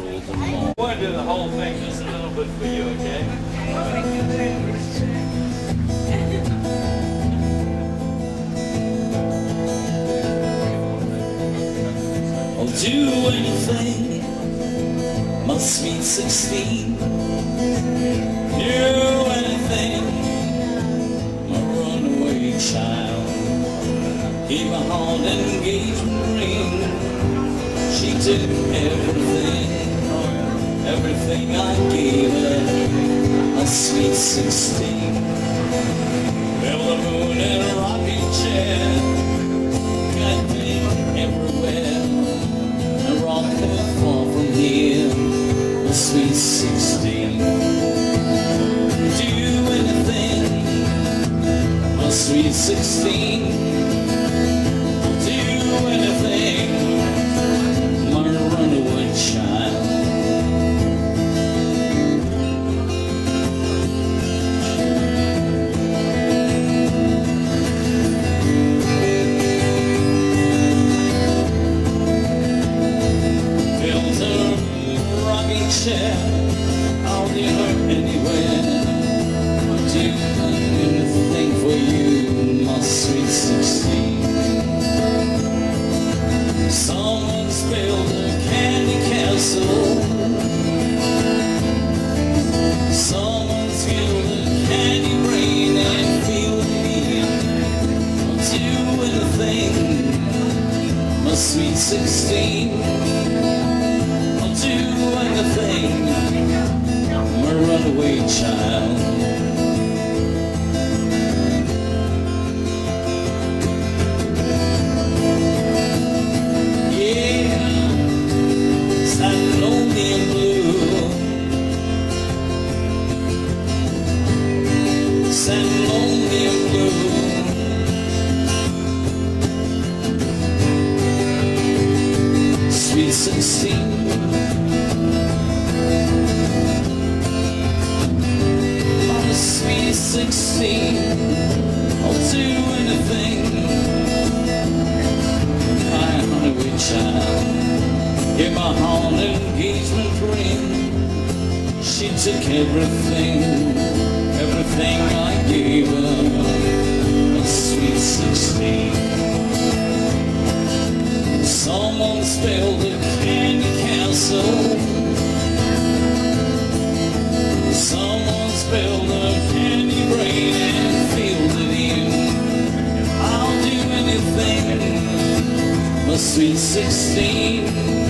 rules in the mall. I want to do the whole thing just a little bit for you, okay? I'll do anything, my sweet 16. Do anything, my runaway child. Keep my heart engagement ring. She took everything I gave her, a sweet 16. Well, the moon and a rocking chair, got me everywhere. I rock her far from here, a sweet 16. Do anything, a sweet 16. I'll be hurt anywhere. I'll do anything for you, my sweet 16. Someone's built a candy castle. Someone's built a candy brain and feel me. I'll do anything, my sweet 16. Do anything, my runaway child. Yeah, sad and lonely and blue. Sad and lonely and blue. Sweet 16. Sweet 16, I'll do anything, my runaway child. Give my heart an engagement ring. She took everything I gave her, a sweet 16. Someone's built a candy castle. Someone's built a candy brain and fielded you. I'll do anything, my sweet 16.